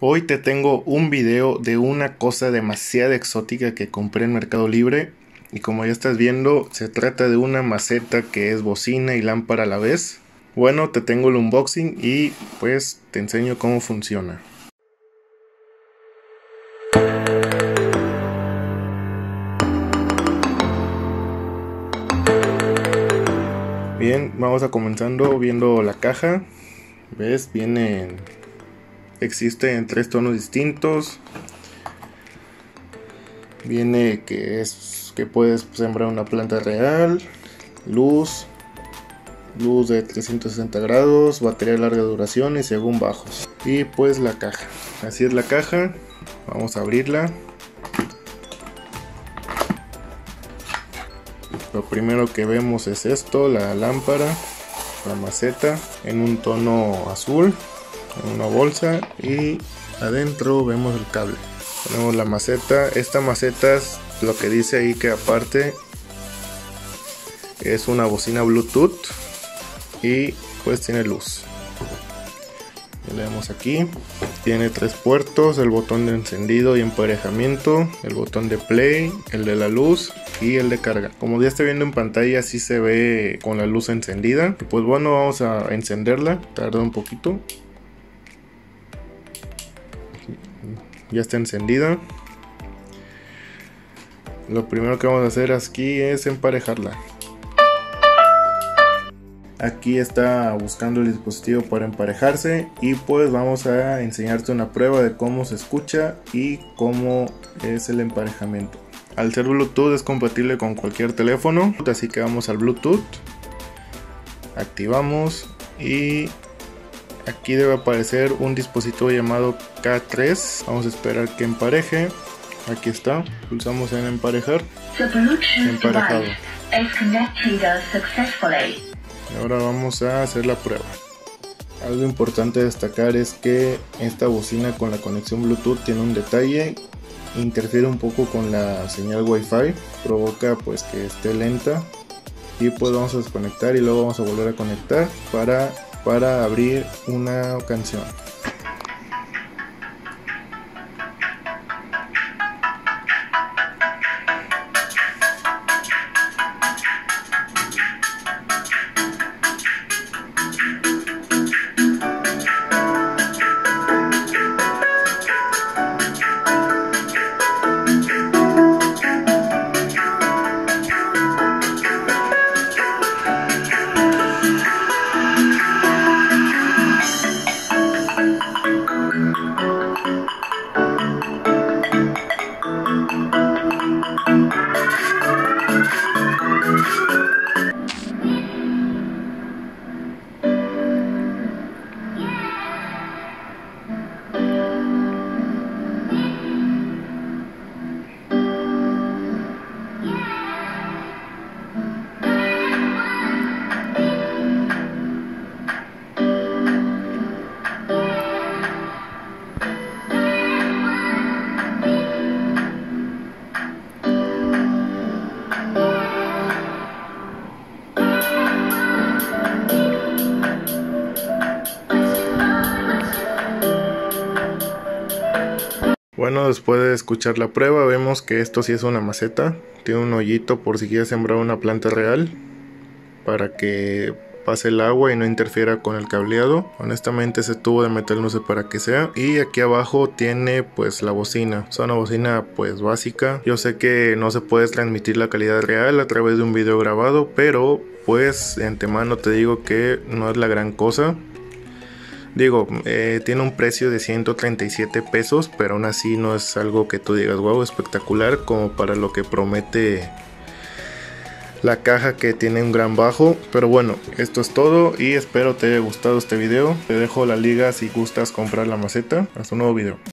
Hoy te tengo un video de una cosa demasiado exótica que compré en Mercado Libre. Y como ya estás viendo, se trata de una maceta que es bocina y lámpara a la vez. Bueno, te tengo el unboxing y pues te enseño cómo funciona. Bien, vamos a comenzando viendo la caja. ¿Ves? Existe en tres tonos distintos. Viene que puedes sembrar una planta real, luz de 360 grados, batería de larga duración y según bajos. Y pues la caja. Así es la caja. Vamos a abrirla. Lo primero que vemos es esto, la lámpara, la maceta en un tono azul. Una bolsa y adentro vemos el cable. Ponemos la maceta. Esta maceta es lo que dice ahí, que aparte es una bocina Bluetooth y pues tiene luz. Le damos aquí. Tiene tres puertos: el botón de encendido y emparejamiento, el botón de play, el de la luz y el de carga. Como ya está viendo en pantalla, así se ve con la luz encendida. Y pues bueno, vamos a encenderla. Tarda un poquito. Ya está encendida. Lo primero que vamos a hacer aquí es emparejarla. Aquí está buscando el dispositivo para emparejarse. Y pues vamos a enseñarte una prueba de cómo se escucha y cómo es el emparejamiento. Al ser Bluetooth es compatible con cualquier teléfono, así que vamos al Bluetooth. Activamos y aquí debe aparecer un dispositivo llamado K3. Vamos a esperar que empareje. Aquí está. Pulsamos en emparejar. Emparejado. Y ahora vamos a hacer la prueba. Algo importante a destacar es que esta bocina con la conexión Bluetooth tiene un detalle. Interfiere un poco con la señal Wi-Fi. Provoca pues que esté lenta. Y pues vamos a desconectar y luego vamos a volver a conectar para abrir una canción. Bueno, después de escuchar la prueba vemos que esto sí es una maceta. Tiene un hoyito por si quieres sembrar una planta real, para que pase el agua y no interfiera con el cableado. Honestamente ese tubo de metal no sé para qué sea. Y aquí abajo tiene pues la bocina. Es una bocina pues básica. Yo sé que no se puede transmitir la calidad real a través de un video grabado, pero pues de antemano te digo que no es la gran cosa. Digo, tiene un precio de 137 pesos, pero aún así no es algo que tú digas, wow, espectacular, como para lo que promete la caja, que tiene un gran bajo. Pero bueno, esto es todo y espero te haya gustado este video. Te dejo la liga si gustas comprar la maceta. Hasta un nuevo video.